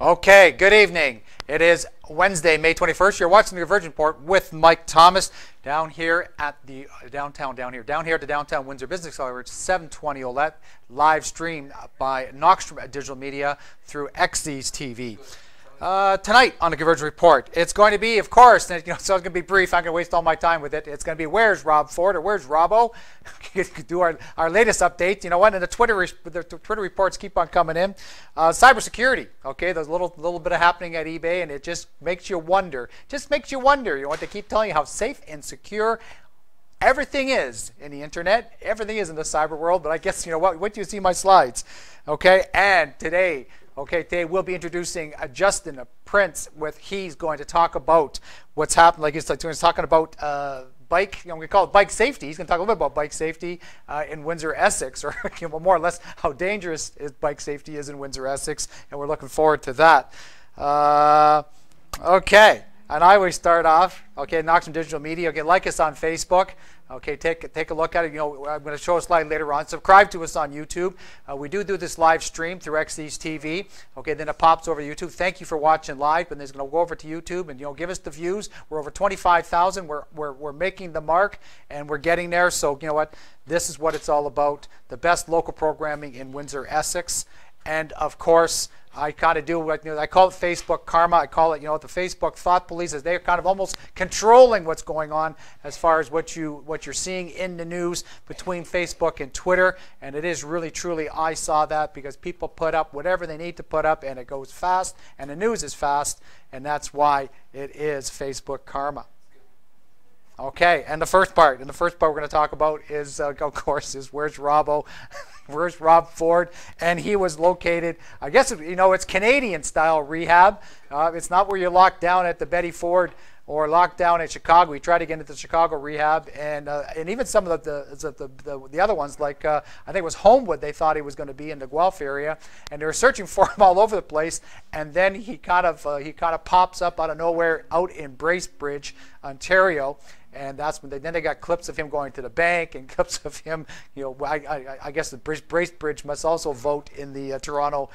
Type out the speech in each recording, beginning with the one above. Okay, good evening. It is Wednesday, May 21st. You're watching The Virgin Port with Mike Thomas down here at the downtown Windsor Business College, 720 Olet, live streamed by Noxtrom Digital Media through XDS TV. Tonight on The Convergence Report, it's going to be, of course, you know, so it's going to be brief. I'm going to waste all my time with it. It's going to be, where's Rob Ford, or where's Robbo? Do our latest update. You know what? And the Twitter reports keep on coming in. Cybersecurity. Okay, there's a little bit of happening at eBay, and it just makes you wonder. Just makes you wonder. You know what? They keep telling you how safe and secure everything is in the internet, everything is in the cyber world, but I guess, you know what, wait till you see my slides. Okay, and today, okay, today we'll be introducing Justin Prince. He's going to talk about what's happened, like he's talking about bike, you know, we call it bike safety. He's going to talk a little bit about bike safety in Windsor, Essex, or you know, more or less how dangerous bike safety is in Windsor, Essex, and we're looking forward to that. Okay. And I always start off, okay, Noxtrom Digital Media. Okay, like us on Facebook. Okay, take a look at it. You know, I'm going to show a slide later on. Subscribe to us on YouTube. We do this live stream through XDS TV. Okay, then it pops over to YouTube. Thank you for watching live, and it's going to go over to YouTube, and you know, give us the views. We're over 25,000. We're making the mark, and we're getting there. So you know what, this is what it's all about: the best local programming in Windsor, Essex, and of course, I kind of do what, you know, I call it Facebook karma. I call it, you know, the Facebook thought police, as they're kind of almost controlling what's going on as far as what you're seeing in the news between Facebook and Twitter. And it is really, truly, I saw that, because people put up whatever they need to put up, and it goes fast, and the news is fast, and that's why it is Facebook karma. Okay, and the first part we're going to talk about is, of course, is where's Robbo? Where's Rob Ford? And he was located, I guess, you know, it's Canadian-style rehab. It's not where you're locked down at the Betty Ford or locked down at Chicago. We tried to get into the Chicago rehab, and even some of the other ones, like I think it was Homewood, they thought he was going to be in the Guelph area, and they were searching for him all over the place. And then he kind of pops up out of nowhere out in Bracebridge, Ontario. And that's when they got clips of him going to the bank, and clips of him, you know, I guess the Bracebridge must also vote in the Toronto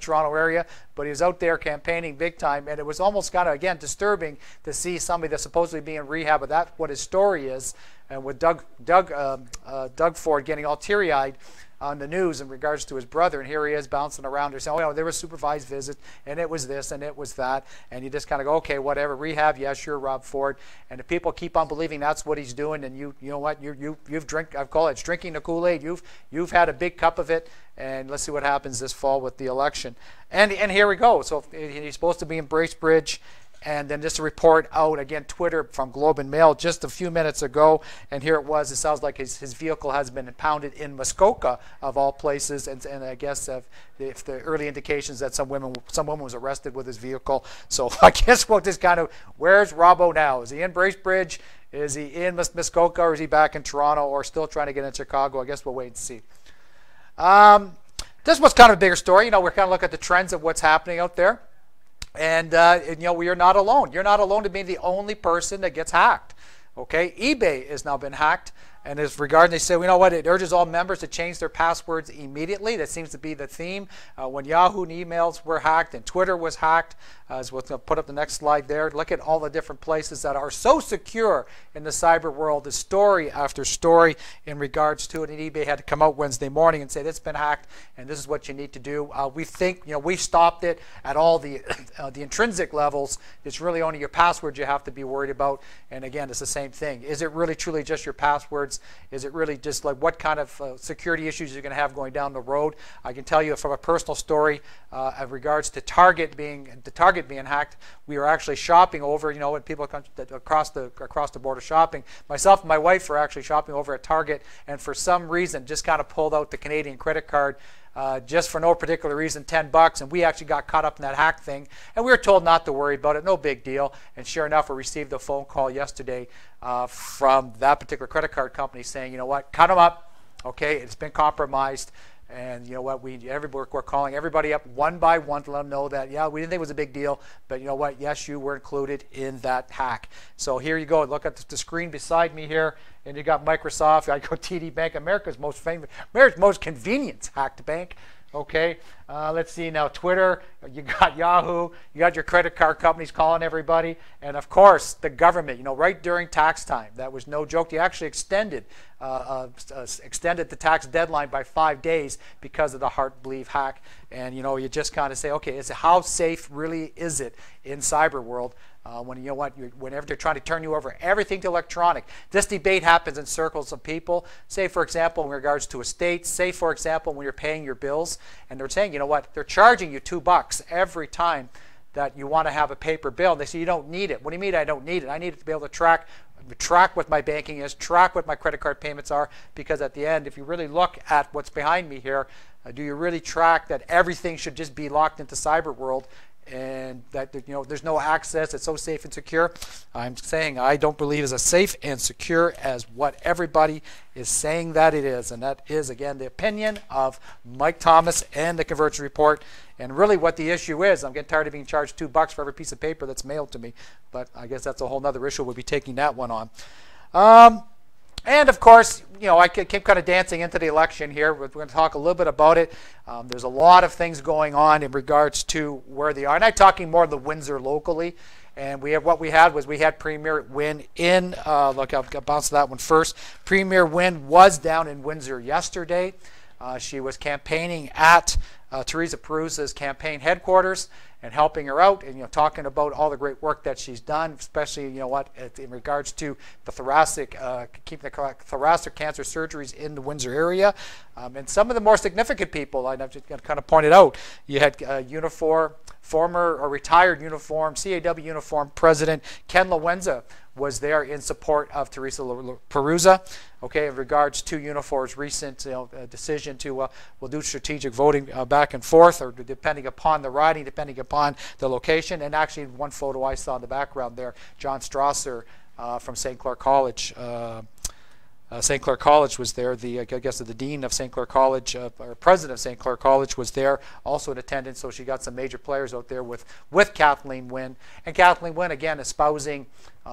area, but he was out there campaigning big time, and it was almost kind of, again, disturbing to see somebody that's supposedly being in rehab, but that's what his story is. And with Doug Ford getting all teary-eyed on the news in regards to his brother, and here he is bouncing around, or saying, oh, you know, there was supervised visits, and it was this, and it was that, and you just kind of go, okay, whatever, rehab, yeah, sure, Rob Ford. And if people keep on believing that's what he's doing, and you know what, you've drink, I call it, it's drinking the Kool-Aid. You've had a big cup of it, and let's see what happens this fall with the election. And here we go. So he's supposed to be in Bracebridge. And then just a report out, again, Twitter from Globe and Mail just a few minutes ago. And here it was. It sounds like his vehicle has been impounded in Muskoka, of all places. And I guess if the early indications that some woman was arrested with his vehicle. So I guess we'll just kind of, where's Robbo now? Is he in Bracebridge? Is he in Muskoka? Or is he back in Toronto? Or still trying to get into Chicago? I guess we'll wait and see. This was kind of a bigger story. You know, we're kind of looking at the trends of what's happening out there. And you know, we are not alone. You're not alone to be the only person that gets hacked. Okay, eBay has now been hacked. And as regarding, they say, you know what, it urges all members to change their passwords immediately. That seems to be the theme. When Yahoo and emails were hacked, and Twitter was hacked, as we'll put up the next slide there, look at all the different places that are so secure in the cyber world. The story after story in regards to it, and eBay had to come out Wednesday morning and say, it's been hacked, and this is what you need to do. We think, you know, we've stopped it at all the intrinsic levels. It's really only your password you have to be worried about. And again, it's the same thing. Is it really truly just your passwords? Is it really just like what kind of security issues you're going to have going down the road? I can tell you from a personal story, in regards to Target being hacked. We were actually shopping over, you know, when people come across the border shopping. Myself and my wife were actually shopping over at Target, and for some reason, just kind of pulled out the Canadian credit card. Just for no particular reason, $10, and we actually got caught up in that hack thing, and we were told not to worry about it, no big deal. And sure enough, we received a phone call yesterday from that particular credit card company saying, you know what, cut them up, okay, it's been compromised. And you know what, we're calling everybody up one by one to let them know that, yeah, we didn't think it was a big deal, but you know what, yes, you were included in that hack. So here you go, look at the screen beside me here, and you got Microsoft, I go TD Bank, America's most convenient hacked bank. Okay, Let's see now, Twitter, you got Yahoo, you got your credit card companies calling everybody, and of course the government, you know, right during tax time. That was no joke. They actually extended the tax deadline by 5 days because of the Heartbleed hack. And you know, you just kind of say, okay, is how safe really is it in cyber world? When you know what, whenever they're trying to turn you over everything to electronic. This debate happens in circles of people. Say, for example, in regards to estates, say, for example, when you're paying your bills and they're saying, you know what, they're charging you $2 every time that you want to have a paper bill. And they say, you don't need it. What do you mean I don't need it? I need it to be able to track what my banking is, track what my credit card payments are, because at the end, if you really look at what's behind me here, do you really track that everything should just be locked into cyber world? And that, you know, there's no access, it's so safe and secure. I'm saying I don't believe it's as safe and secure as what everybody is saying that it is. And that is, again, the opinion of Mike Thomas and the Convergence Report. And really what the issue is, I'm getting tired of being charged $2 for every piece of paper that's mailed to me. But I guess that's a whole nother issue. We'll be taking that one on. And of course, you know, I keep kind of dancing into the election here. We're going to talk a little bit about it. There's a lot of things going on in regards to where they are. And I'm talking more of the Windsor locally. And we have, what we had was we had Premier Wynne in. Look, I'll bounce that one first. Premier Wynne was down in Windsor yesterday. She was campaigning at Teresa Piruzza's campaign headquarters and helping her out, and you know, talking about all the great work that she's done, especially, you know what, in regards to the thoracic, keeping the thoracic cancer surgeries in the Windsor area, and some of the more significant people. And I've just kind of pointed out, you had Unifor, former or retired CAW uniform president Ken Lewenza was there in support of Teresa Piruzza, okay, in regards to Unifor's recent, you know, decision to we'll do strategic voting back and forth, or depending upon the riding, depending upon the location. And actually, one photo I saw in the background there, John Strasser from St. Clair College. St. Clair College was there. I guess the dean of St. Clair College, or president of St. Clair College, was there, also in attendance. So she got some major players out there with Kathleen Wynne. And Kathleen Wynne, again, espousing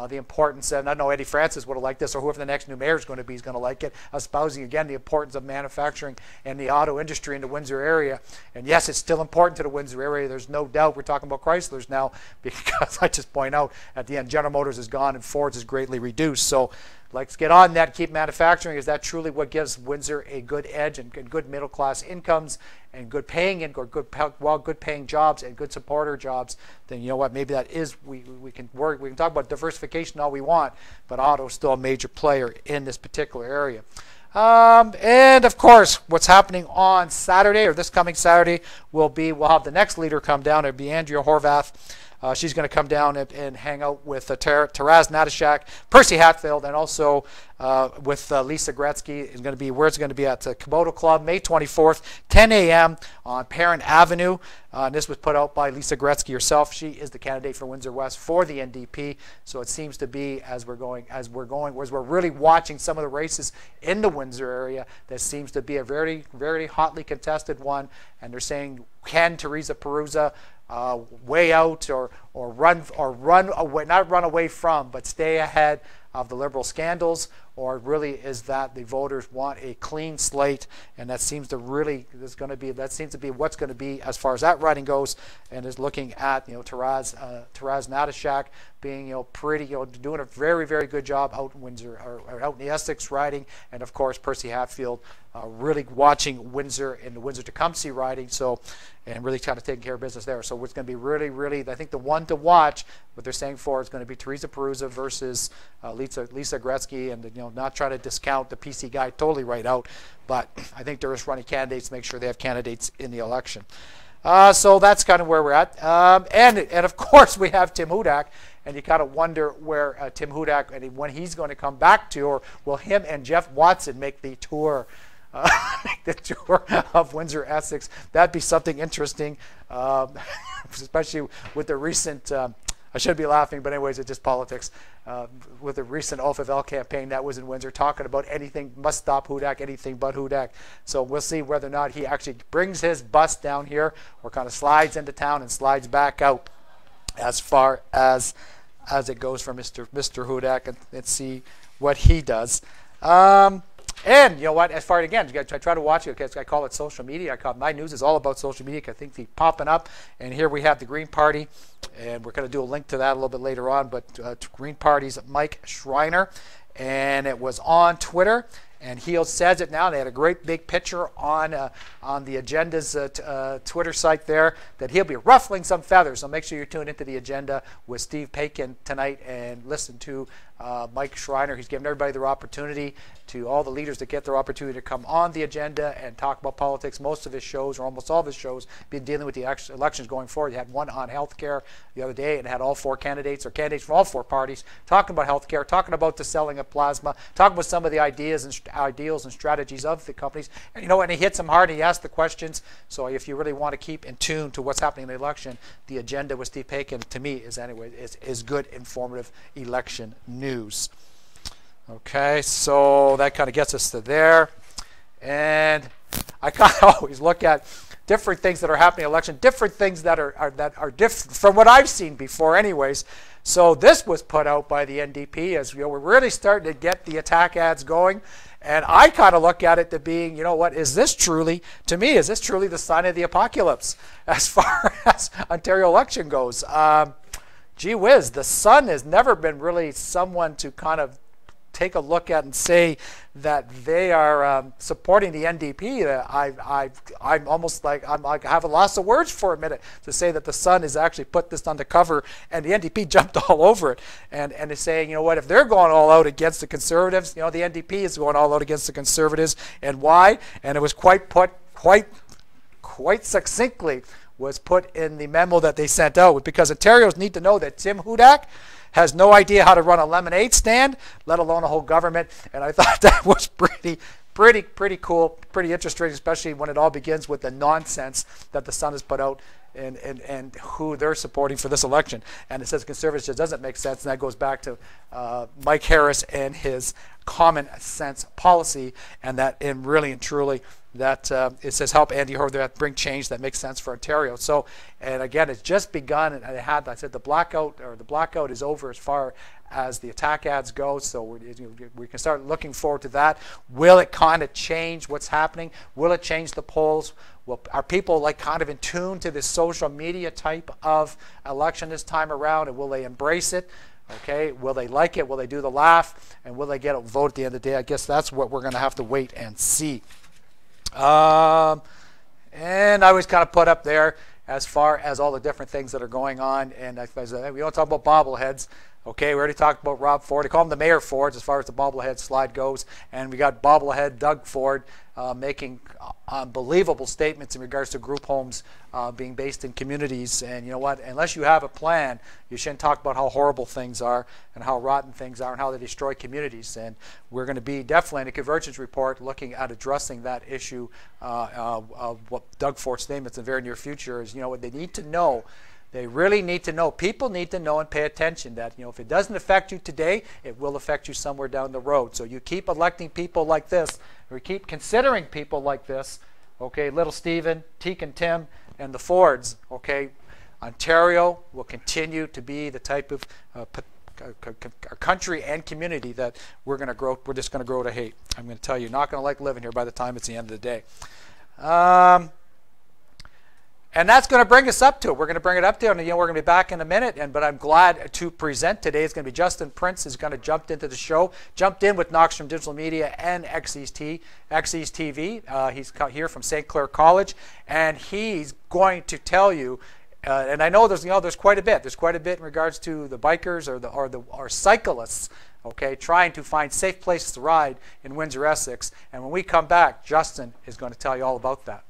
the importance, and I know Eddie Francis would have liked this, or whoever the next new mayor is going to be is going to like it, espousing, again, the importance of manufacturing and the auto industry in the Windsor area. And yes, it's still important to the Windsor area. There's no doubt. We're talking about Chrysler's now, because I just point out, at the end, General Motors is gone and Ford's is greatly reduced. So let's get on that, keep manufacturing. Is that truly what gives Windsor a good edge and good middle-class incomes and good paying and good paying jobs and good supporter jobs? Then you know what, maybe that is, we can talk about diversification all we want, but auto's still a major player in this particular area. And of course, what's happening on Saturday, or this coming Saturday, we'll have the next leader come down. It'll be Andrea Horwath. She's going to come down and hang out with Taras Natyshak, Percy Hatfield, and also with Lisa Gretzky. Is going to be where it's going to be at the Kubota Club, May 24th, 10 a.m. on Parent Avenue. And this was put out by Lisa Gretzky herself. She is the candidate for Windsor West for the NDP. So it seems to be, as we're really watching some of the races in the Windsor area, that seems to be a very, very hotly contested one. And they're saying, can Teresa Piruzza way out or run away, not run away from, but stay ahead of the Liberal scandals? Or really is that the voters want a clean slate? And that seems to really, that seems to be what's going to be as far as that writing goes. And is looking at, you know, Taras Natyshak being, you know, pretty, you know, doing a very, very good job out in Windsor, or out in the Essex riding. And of course, Percy Hatfield really watching Windsor and the Windsor Tecumseh riding. So, and really kind of taking care of business there. So it's going to be really, really, I think the one to watch, what they're saying for, is going to be Teresa Piruzza versus Lisa Gretzky. And, you know, not trying to discount the PC guy totally right out, but I think they're just running candidates to make sure they have candidates in the election. So that's kind of where we're at. And of course, we have Tim Hudak. And you kind of wonder where Tim Hudak, and when he's going to come back to, or will him and Jeff Watson make the tour? The tour of Windsor, Essex. That'd be something interesting, especially with the recent, I should be laughing, but anyways, it's just politics. With the recent OFL campaign that was in Windsor, talking about anything must stop Hudak, anything but Hudak. So we'll see whether or not he actually brings his bus down here, or kind of slides into town and slides back out, as far as it goes for Mr. Hudak, and see what he does. And you know what? As far as, again, I try to watch it. Because I call it social media. I call it, my news is all about social media. I think they're popping up. And here we have the Green Party, and we're going to do a link to that a little bit later on. But Green Party's Mike Schreiner, and it was on Twitter. And Heal says it now. They had a great big picture on the Agenda's Twitter site there that he'll be ruffling some feathers. So make sure you're tuned into the Agenda with Steve Paikin tonight and listen to Mike Schreiner. He's giving everybody their opportunity, to all the leaders that get their opportunity to come on the Agenda and talk about politics. Most of his shows, or almost all of his shows, been dealing with the elections going forward. You had one on healthcare the other day, and had all four candidates, or candidates from all four parties, talking about healthcare, talking about the selling of plasma, talking about some of the ideas and ideals and strategies of the companies. And you know, and he hits them hard. And he asks the questions. So if you really want to keep in tune to what's happening in the election, the Agenda with Steve Paikin, to me, is anyway is good, informative election news. Okay, so that kind of gets us to there. And I kind of always look at different things that are happening in election, different things that are different from what I've seen before anyways. So this was put out by the NDP, as you know, we're really starting to get the attack ads going. And I kind of look at it to being, you know what, is this truly, to me, is this truly the sign of the apocalypse as far as Ontario election goes? Gee whiz, the Sun has never been really someone to kind of take a look at and say that they are supporting the NDP. I'm almost like I have a loss of words for a minute to say that the Sun has actually put this on the cover, and the NDP jumped all over it, and is saying, you know what, if they're going all out against the Conservatives, you know, the NDP is going all out against the Conservatives, and why? And it was quite succinctly was put in the memo that they sent out, because Ontarians need to know that Tim Hudak has no idea how to run a lemonade stand, let alone a whole government. And I thought that was pretty cool, pretty interesting, especially when it all begins with the nonsense that the Sun has put out and who they're supporting for this election. And it says Conservatives just doesn't make sense, and that goes back to Mike Harris and his common sense policy, and that in really and truly that it says help Andy Horwath bring change that makes sense for Ontario. So, and again, it's just begun, and it had, I said, the blackout is over as far as the attack ads go. So we can start looking forward to that. Will it kind of change what's happening? Will it change the polls? Well, are people like kind of in tune to this social media type of election this time around, and will they embrace it? Okay, will they like it? Will they do the laugh? And will they get a vote at the end of the day? I guess that's what we're going to have to wait and see. And I was kind of put up there as far as all the different things that are going on. And we don't talk about bobbleheads. Okay, we already talked about Rob Ford. They call him the Mayor Ford as far as the bobblehead slide goes. And we got bobblehead Doug Ford making unbelievable statements in regards to group homes being based in communities. And you know what? Unless you have a plan, you shouldn't talk about how horrible things are and how rotten things are and how they destroy communities. And we're going to be definitely in a Convergence Report looking at addressing that issue of what Doug Ford's statements in the very near future is. You know what they need to know. They really need to know. People need to know and pay attention that, you know, if it doesn't affect you today, it will affect you somewhere down the road. So you keep electing people like this, or keep considering people like this, okay, Little Stephen, Teak and Tim, and the Fords, okay. Ontario will continue to be the type of country and community that we're going to grow, we're just going to grow to hate. I'm going to tell you, not going to like living here by the time it's the end of the day. And that's going to bring us up to it. We're going to bring it up to it, and you know, we're going to be back in a minute. But I'm glad to present today. It's going to be Justin Prince is going to jump into the show, jumped in with Noxtrom Digital Media and XDS TV. He's here from St. Clair College, and he's going to tell you. And I know there's there's quite a bit. There's quite a bit in regards to the bikers or cyclists. Okay, trying to find safe places to ride in Windsor, Essex. And when we come back, Justin is going to tell you all about that.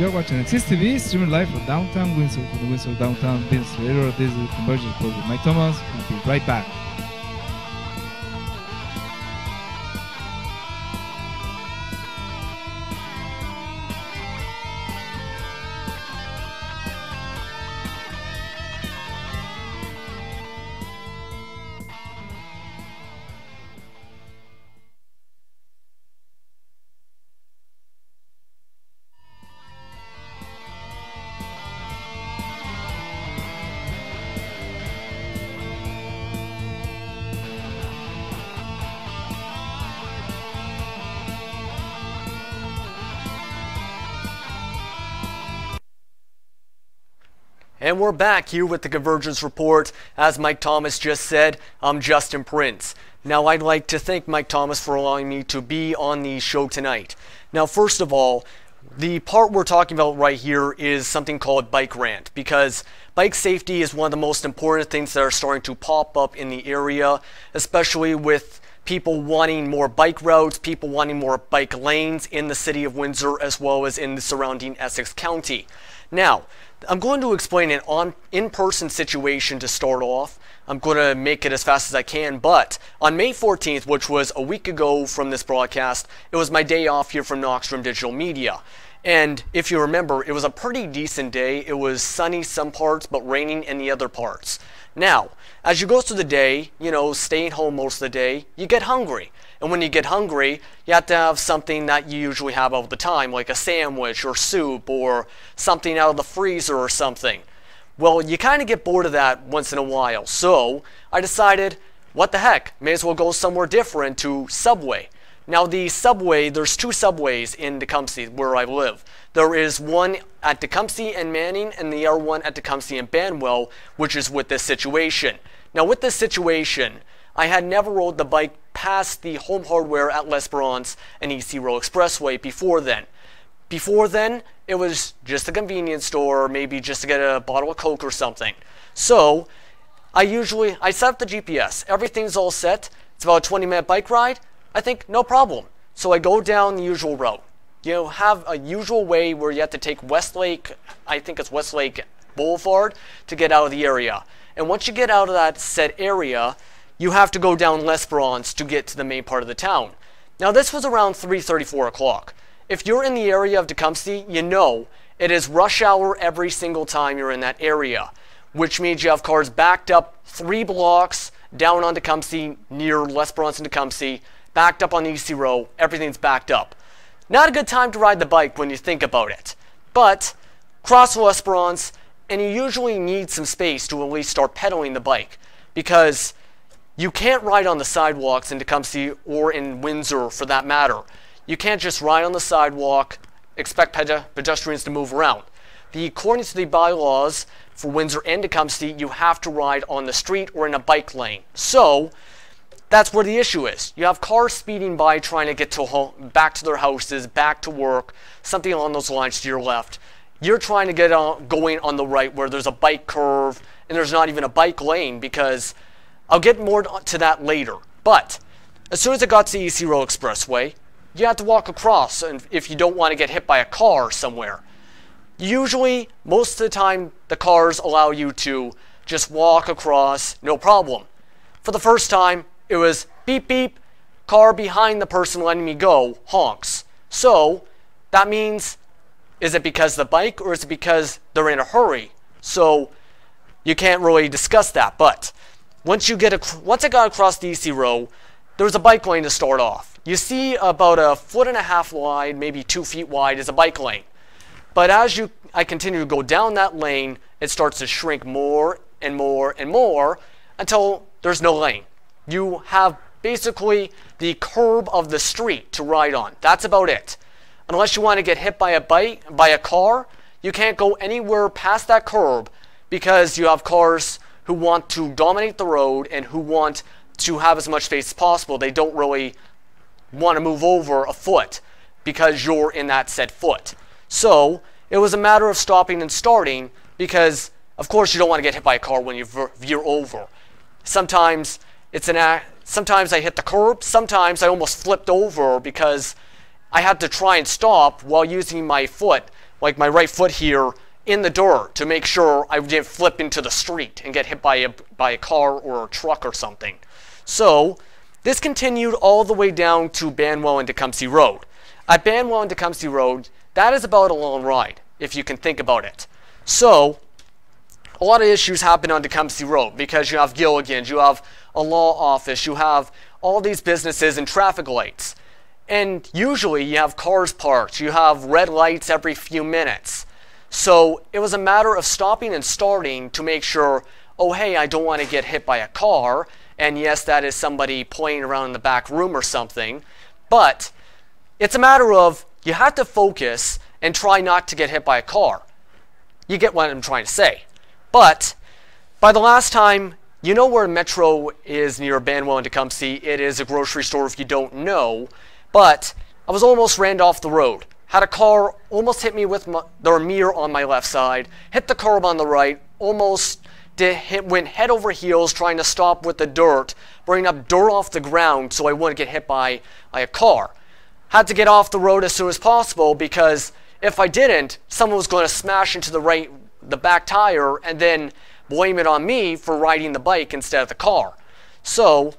You're watching XDS TV, streaming live from downtown Windsor, from the Windsor downtown business leader. This is the Convergence Report with Mike Thomas. We'll be right back. And we're back here with the Convergence Report. As Mike Thomas just said, I'm Justin Prince. Now, I'd like to thank Mike Thomas for allowing me to be on the show tonight. Now, first of all, the part we're talking about right here is something called bike rant, because bike safety is one of the most important things that are starting to pop up in the area, especially with people wanting more bike routes, people wanting more bike lanes in the city of Windsor as well as in the surrounding Essex County. Now, I'm going to explain an in-person situation to start off. I'm going to make it as fast as I can, but on May 14th, which was a week ago from this broadcast, it was my day off here from Noxtrom Digital Media. And if you remember, it was a pretty decent day. It was sunny some parts, but raining in the other parts. Now, as you go through the day, you know, staying home most of the day, you get hungry. And when you get hungry, you have to have something that you usually have all the time, like a sandwich or soup or something out of the freezer or something. Well, you kind of get bored of that once in a while. So I decided, what the heck, may as well go somewhere different, to Subway. Now, the Subway, there's two Subways in Tecumseh where I live. There is one at Tecumseh and Manning, and the other one at Tecumseh and Banwell, which is with this situation. Now, with this situation, I had never rode the bike past the Home Hardware at L'Esperance and East Row Expressway before then. Before then, it was just a convenience store, maybe just to get a bottle of Coke or something. So I set up the GPS. Everything's all set. It's about a 20-minute bike ride. I think, no problem. So I go down the usual route. You know, have a usual way where you have to take Westlake, I think it's Westlake Boulevard, to get out of the area. And once you get out of that said area, you have to go down L'Esperance to get to the main part of the town. Now, this was around 3:30, 4 o'clock. If you're in the area of Tecumseh, you know it is rush hour every single time you're in that area, which means you have cars backed up 3 blocks down on Tecumseh, near L'Esperance and Tecumseh, backed up on the East Row, everything's backed up. Not a good time to ride the bike when you think about it. But cross L'Esperance, and you usually need some space to at least start pedaling the bike, because you can't ride on the sidewalks in Tecumseh or in Windsor for that matter. You can't just ride on the sidewalk, expect pedestrians to move around. According to the bylaws for Windsor and Tecumseh, you have to ride on the street or in a bike lane. So that's where the issue is. You have cars speeding by, trying to get to home, back to their houses, back to work, something along those lines to your left. You're trying to get going on the right where there's a bike curve, and there's not even a bike lane, because I'll get more to that later. But as soon as I got to the East Row Expressway, you have to walk across, and if you don't want to get hit by a car somewhere. Usually, most of the time, the cars allow you to just walk across, no problem. For the first time, it was beep beep, car behind the person letting me go honks. So that means, is it because the bike, or is it because they're in a hurry? So you can't really discuss that. But once I got across the EC Row, there was a bike lane to start off. You see about 1.5 foot wide, maybe 2 feet wide is a bike lane. But as I continue to go down that lane, it starts to shrink more and more and more until there's no lane. You have basically the curb of the street to ride on. That's about it. Unless you want to get hit by a bike, by a car, you can't go anywhere past that curb, because you have cars who want to dominate the road and who want to have as much space as possible. They don't really want to move over a foot because you're in that said foot. So it was a matter of stopping and starting, because of course you don't want to get hit by a car when you veer over. Sometimes I hit the curb, sometimes I almost flipped over because I had to try and stop while using my foot, like my right foot here, in the dirt to make sure I didn't flip into the street and get hit by a car or a truck or something. So this continued all the way down to Banwell and Tecumseh Road. At Banwell and Tecumseh Road, that is about a long ride, if you can think about it. So a lot of issues happen on Tecumseh Road, because you have Gilligan's, you have a law office, you have all these businesses and traffic lights. And usually you have cars parked, you have red lights every few minutes. So it was a matter of stopping and starting to make sure, oh hey, I don't want to get hit by a car, and yes, that is somebody playing around in the back room or something, but it's a matter of you have to focus and try not to get hit by a car. You get what I'm trying to say. But by the last time, you know where Metro is near Banwell and Tecumseh. It is a grocery store if you don't know. But I was almost ran off the road. Had a car almost hit me with their mirror on my left side. Hit the curb on the right. Almost went head over heels trying to stop with the dirt. Bring up dirt off the ground so I wouldn't get hit by a car. Had to get off the road as soon as possible because if I didn't, someone was going to smash into the back tire and then blame it on me for riding the bike instead of the car. So,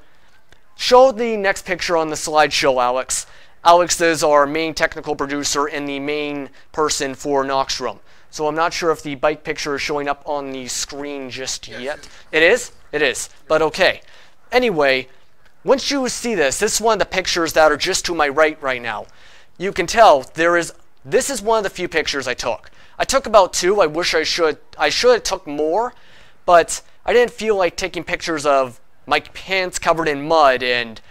show the next picture on the slideshow, Alex. Alex is our main technical producer and the main person for Noxtrom. So I'm not sure if the bike picture is showing up on the screen just yet. It is? It is, but okay. Anyway, once you see this is one of the pictures that are just to my right now. You can tell this is one of the few pictures I took. I took about two. I wish I should have took more, but I didn't feel like taking pictures of my pants covered in mud, and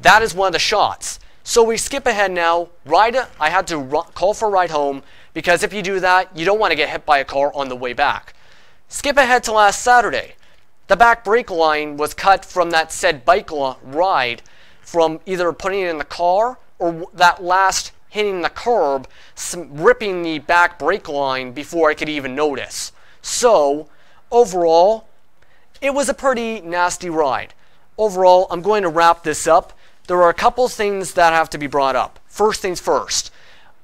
that is one of the shots. So we skip ahead now. I had to call for a ride home because if you do that, you don't want to get hit by a car on the way back. Skip ahead to last Saturday. The back brake line was cut from that said bike ride from either putting it in the car or that last hitting the curb, ripping the back brake line before I could even notice. So, overall, it was a pretty nasty ride. Overall, I'm going to wrap this up. There are a couple things that have to be brought up. First things first.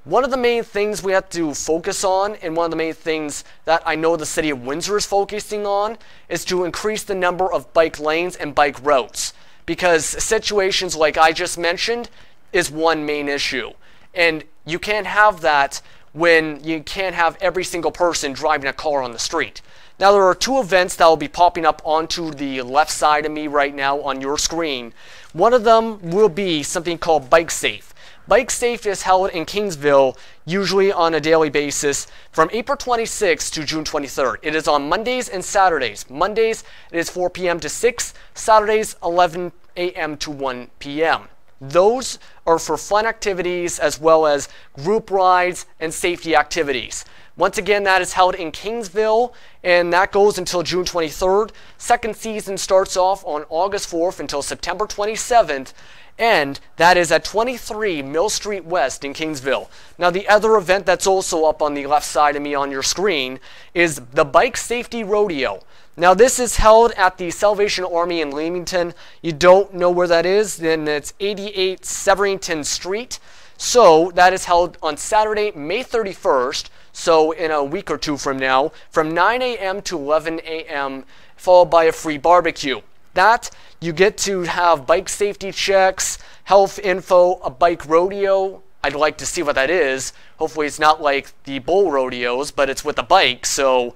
One of the main things we have to focus on, and one of the main things that I know the city of Windsor is focusing on, is to increase the number of bike lanes and bike routes. Because situations like I just mentioned is one main issue. And you can't have that when you can't have every single person driving a car on the street. Now there are two events that will be popping up onto the left side of me right now on your screen. One of them will be something called Bike Safe. Bike Safe is held in Kingsville usually on a daily basis from April 26th to June 23rd. It is on Mondays and Saturdays. Mondays it is 4 p.m. to 6, Saturdays 11 a.m. to 1 p.m. Those are for fun activities as well as group rides and safety activities. Once again, that is held in Kingsville, and that goes until June 23rd. Second season starts off on August 4th until September 27th, and that is at 23 Mill Street West in Kingsville. Now, the other event that's also up on the left side of me on your screen is the Bike Safety Rodeo. Now, this is held at the Salvation Army in Leamington. You don't know where that is, then it's 88 Severington Street. So, that is held on Saturday, May 31st. So in a week or two from now, from 9 a.m. to 11 a.m., followed by a free barbecue. That, you get to have bike safety checks, health info, a bike rodeo. I'd like to see what that is. Hopefully it's not like the bull rodeos, but it's with a bike, so.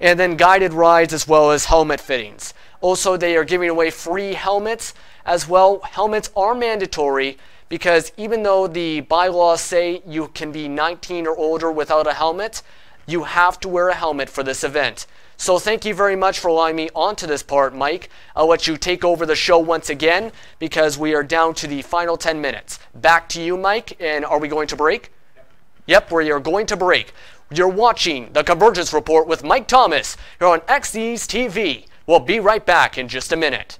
And then guided rides as well as helmet fittings. Also, they are giving away free helmets as well. Helmets are mandatory, because even though the bylaws say you can be 19 or older without a helmet, you have to wear a helmet for this event. So thank you very much for allowing me onto this part, Mike. I'll let you take over the show once again because we are down to the final 10 minutes. Back to you, Mike, and are we going to break? Yep, we are going to break. You're watching The Convergence Report with Mike Thomas here on XDS TV. We'll be right back in just a minute.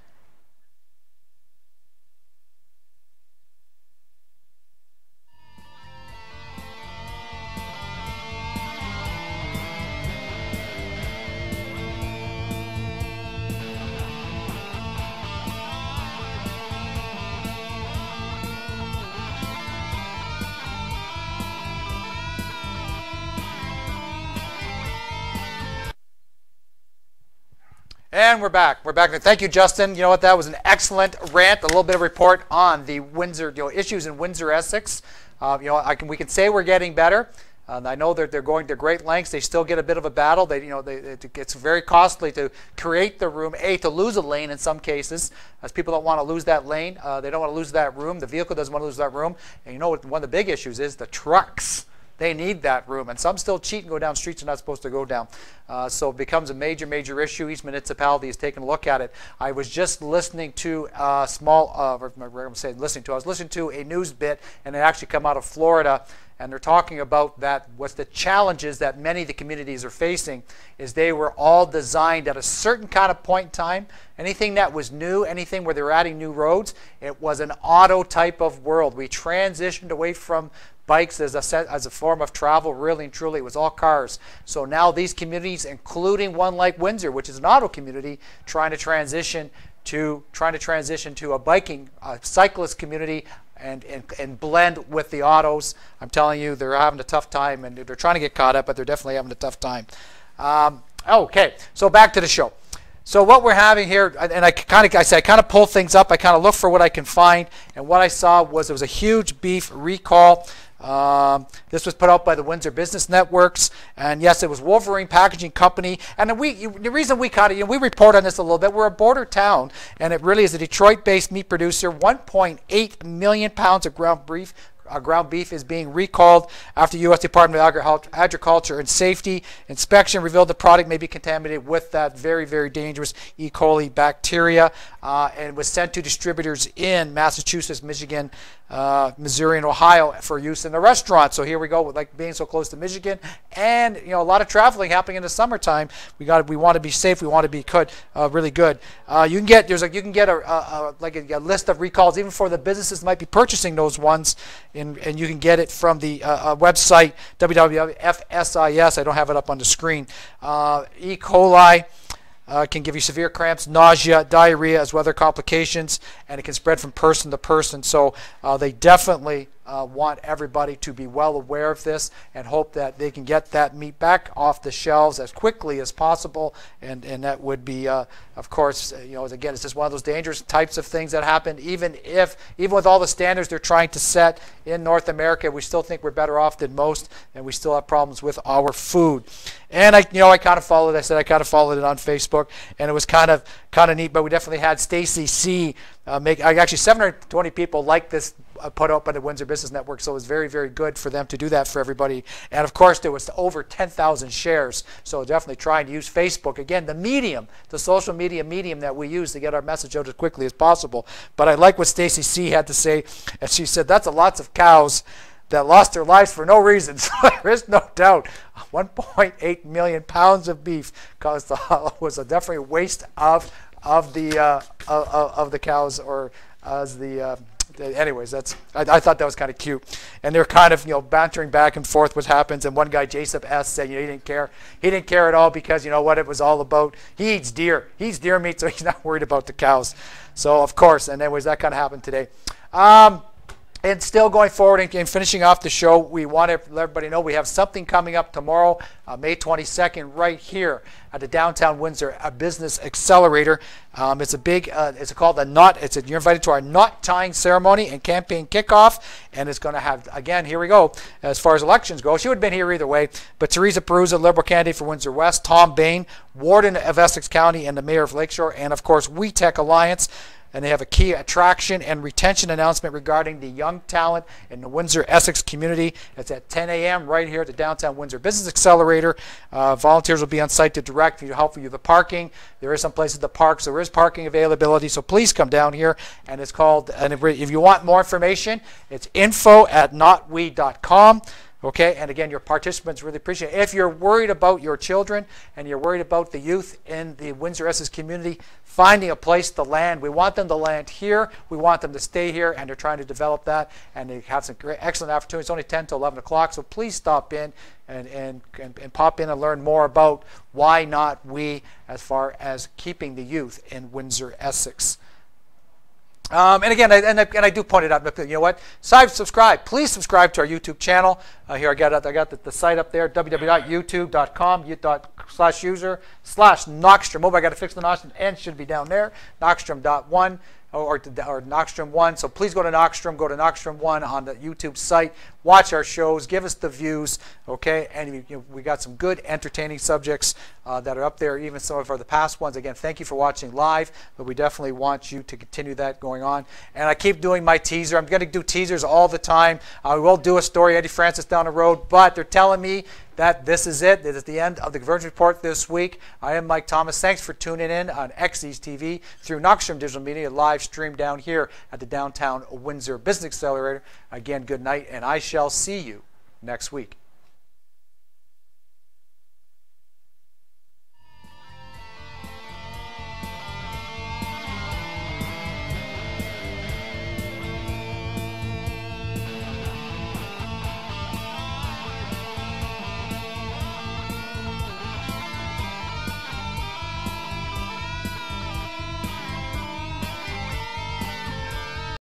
And we're back. We're back. Thank you, Justin. You know what? That was an excellent rant. A little bit of report on the Windsor issues in Windsor, Essex. We can say we're getting better. I know that they're going to great lengths. They still get a bit of a battle. It's very costly to create the room. To lose a lane in some cases, as people don't want to lose that lane. They don't want to lose that room. The vehicle doesn't want to lose that room. And you know what? One of the big issues is the trucks. They need that room, and some still cheat and go down streets they're not supposed to go down. So it becomes a major, major issue. Each municipality is taking a look at it. I was just listening to a news bit, and it actually came out of Florida, And they're talking about that, what's the challenges that many of the communities are facing is they were all designed at a certain kind of point in time. Anything that was new, anything where they were adding new roads, it was an auto type of world. We transitioned away from bikes as a form of travel, really and truly. It was all cars. So now these communities, including one like Windsor, which is an auto community, trying to transition to a biking, a cyclist community, and blend with the autos. I'm telling you, they're having a tough time, and they're trying to get caught up, but they're definitely having a tough time. Okay, so back to the show. So what we're having here, and I kind of pull things up. I kind of look for what I can find, and what I saw was there was a huge beef recall. This was put out by the Windsor Business Networks, and yes, it was Wolverine Packaging Company. And the reason we caught it, we report on this a little bit. We're a border town, and it really is a Detroit-based meat producer. 1.8 million pounds of ground beef is being recalled after U.S. Department of Agriculture and Safety inspection revealed the product may be contaminated with that very, very dangerous E. coli bacteria, and was sent to distributors in Massachusetts, Michigan, Missouri, and Ohio for use in the restaurant. So here we go with like being so close to Michigan, and a lot of traveling happening in the summertime. We want to be safe. We want to be good, really good. You can get a list of recalls even for the businesses that might be purchasing those ones. And you can get it from the website WWFSIS. I don't have it up on the screen. E. coli can give you severe cramps, nausea, diarrhea, as well as other complications, and it can spread from person to person. So they definitely want everybody to be well aware of this and hope that they can get that meat back off the shelves as quickly as possible. And that would be, of course, again, it's just one of those dangerous types of things that happen. Even with all the standards they're trying to set in North America, we still think we're better off than most, and we still have problems with our food. And I kind of followed it on Facebook, and it was kind of neat. But we definitely had Stacy C. Actually 720 people like this put out by the Windsor Business Network, so it was very, very good for them to do that for everybody. And of course, there was over 10,000 shares, so definitely trying to use Facebook again, the social media medium that we use to get our message out as quickly as possible. But I like what Stacy C had to say, and she said, "That's a lots of cows that lost their lives for no reason." So there is no doubt 1.8 million pounds of beef was definitely a waste of the cows, or as the anyways, I thought that was kind of cute. And they're kind of, bantering back and forth what happens. And one guy, Jacob S., said, he didn't care. He didn't care at all because, what it was all about. He eats deer. He eats deer meat, so he's not worried about the cows. So, of course, and anyways, that kind of happened today. And still going forward and finishing off the show, we want to let everybody know we have something coming up tomorrow, May 22nd, right here at the Downtown Windsor Business Accelerator. It's a big, it's called the knot. You're invited to our knot tying ceremony and campaign kickoff, and it's going to have, again, here we go, as far as elections go. She would have been here either way, but Teresa Piruzza, Liberal candidate for Windsor West, Tom Bain, Warden of Essex County and the Mayor of Lakeshore, and, of course, WeTech Alliance. And they have a key attraction and retention announcement regarding the young talent in the Windsor-Essex community. It's at 10 a.m. right here at the Downtown Windsor Business Accelerator. Volunteers will be on site to direct you, to help you with the parking. There is some places to park, so there is parking availability. So please come down here. And it's called, and if you want more information, it's info@notwe.com. Okay, and again, your participants really appreciate it. If you're worried about your children and you're worried about the youth in the Windsor-Essex community finding a place to land, we want them to land here. We want them to stay here, and they're trying to develop that. And they have some great, excellent opportunities. It's only 10 to 11 o'clock, so please stop in and pop in and learn more about why not we as far as keeping the youth in Windsor-Essex. And again, I do point it out. You know what? Subscribe. Please subscribe to our YouTube channel. Here I got the site up there, www.youtube.com/user/Noxtrom. Oh, I got to fix the Noxtrom. And should be down there, Noxtrom.1 or Noxtrom1. So please go to Noxtrom1 on the YouTube site. Watch our shows. Give us the views, okay? And we got some good, entertaining subjects that are up there, even some of the past ones. Again, thank you for watching live, but we definitely want you to continue that going on. And I keep doing my teaser. I'm going to do teasers all the time. I will do a story, Eddie Francis, down the road, but they're telling me that this is it. This is the end of the Convergence Report this week. I am Mike Thomas. Thanks for tuning in on XDS TV through Noxtrom Digital Media, live stream down here at the Downtown Windsor Business Accelerator. Again, good night, and I shall see you next week.